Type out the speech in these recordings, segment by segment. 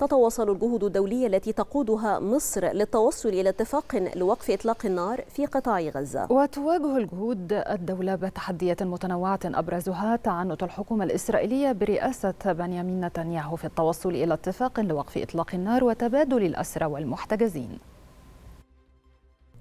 تتواصل الجهود الدولية التي تقودها مصر للتوصل إلى اتفاق لوقف إطلاق النار في قطاع غزة. وتواجه الجهود الدولة بتحديات متنوعة أبرزها تعنت الحكومة الإسرائيلية برئاسة بنيامين نتنياهو في التوصل إلى اتفاق لوقف إطلاق النار وتبادل الأسرى والمحتجزين.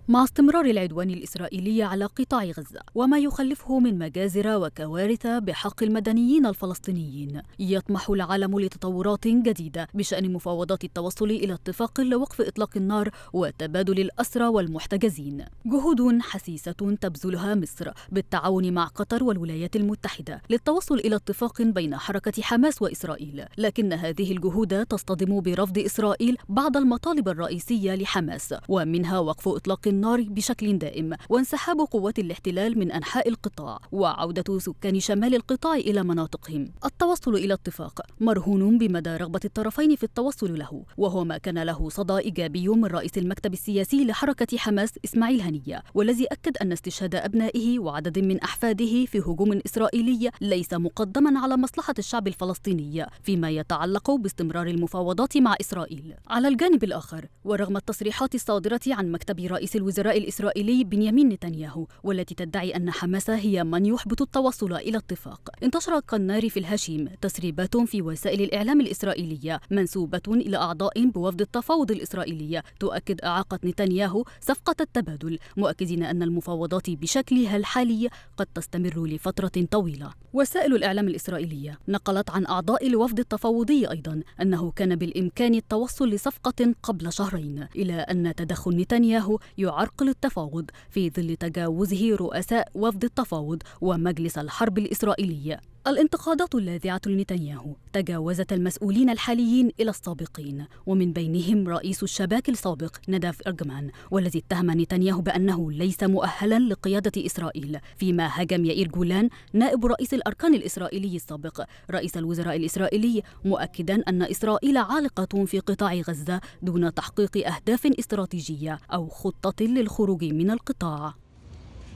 مع استمرار العدوان الإسرائيلي على قطاع غزة وما يخلفه من مجازر وكوارث بحق المدنيين الفلسطينيين، يطمح العالم لتطورات جديدة بشأن مفاوضات التوصل إلى اتفاق لوقف إطلاق النار وتبادل الأسرى والمحتجزين. جهود حسيسة تبذلها مصر بالتعاون مع قطر والولايات المتحدة للتوصل إلى اتفاق بين حركة حماس وإسرائيل، لكن هذه الجهود تصطدم برفض إسرائيل بعض المطالب الرئيسية لحماس، ومنها وقف إطلاق النار بشكل دائم وانسحاب قوات الاحتلال من أنحاء القطاع وعودة سكان شمال القطاع إلى مناطقهم. التوصل إلى اتفاق مرهون بمدى رغبة الطرفين في التوصل له، وهو ما كان له صدى إيجابي من رئيس المكتب السياسي لحركة حماس إسماعيل هنية، والذي أكد أن استشهاد أبنائه وعدد من أحفاده في هجوم إسرائيلي ليس مقدما على مصلحة الشعب الفلسطيني فيما يتعلق باستمرار المفاوضات مع إسرائيل. على الجانب الآخر، ورغم التصريحات الصادرة عن مكتب رئيس الوزراء الإسرائيلي بنيامين نتنياهو والتي تدعي أن حماس هي من يحبط التوصل إلى اتفاق، انتشرت كالنار في الهشيم تسريبات في وسائل الإعلام الإسرائيلية منسوبة إلى أعضاء بوفد التفاوض الإسرائيلي تؤكد إعاقة نتنياهو صفقة التبادل، مؤكدين أن المفاوضات بشكلها الحالي قد تستمر لفترة طويلة. وسائل الإعلام الإسرائيلية نقلت عن أعضاء الوفد التفاوضي أيضا أنه كان بالإمكان التوصل لصفقة قبل شهرين، إلى أن تدخل نتنياهو يعرقل التفاوض في ظل تجاوزه رؤساء وفد التفاوض ومجلس الحرب الإسرائيلي. الانتقادات اللاذعة لنتنياهو تجاوزت المسؤولين الحاليين إلى السابقين، ومن بينهم رئيس الشباك السابق نداف إرجمان، والذي اتهم نتنياهو بأنه ليس مؤهلا لقيادة إسرائيل، فيما هاجم يائير جولان نائب رئيس الأركان الإسرائيلي السابق رئيس الوزراء الإسرائيلي، مؤكدا أن إسرائيل عالقة في قطاع غزة دون تحقيق أهداف استراتيجية أو خطة للخروج من القطاع.